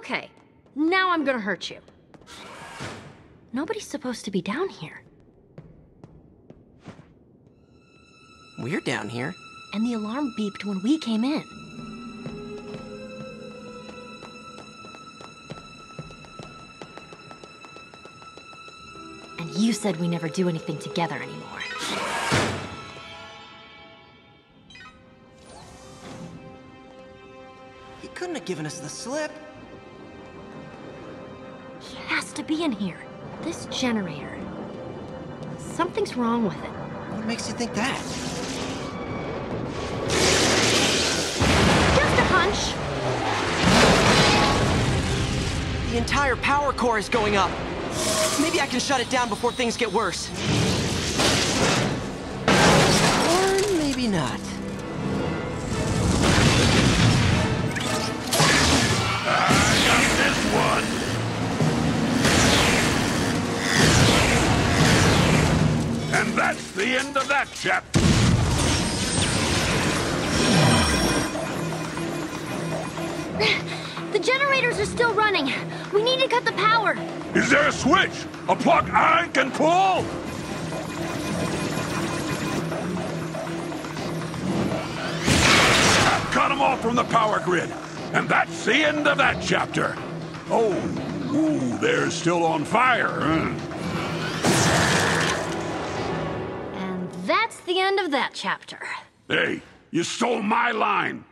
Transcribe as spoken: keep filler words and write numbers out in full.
Okay, now I'm gonna hurt you. Nobody's supposed to be down here. We're down here. And the alarm beeped when we came in. And you said we never do anything together anymore. He couldn't have given us the slip. He has to be in here. This generator. Something's wrong with it. What makes you think that? Just a hunch. The entire power core is going up. Maybe I can shut it down before things get worse. Or maybe not. I got this one. And that's the end of that chapter. The generators are still running. We need to cut the power. Is there a switch? A plug I can pull? I've cut them off from the power grid. And that's the end of that chapter. Oh, ooh, they're still on fire. Mm. That's the end of that chapter. Hey, you stole my line.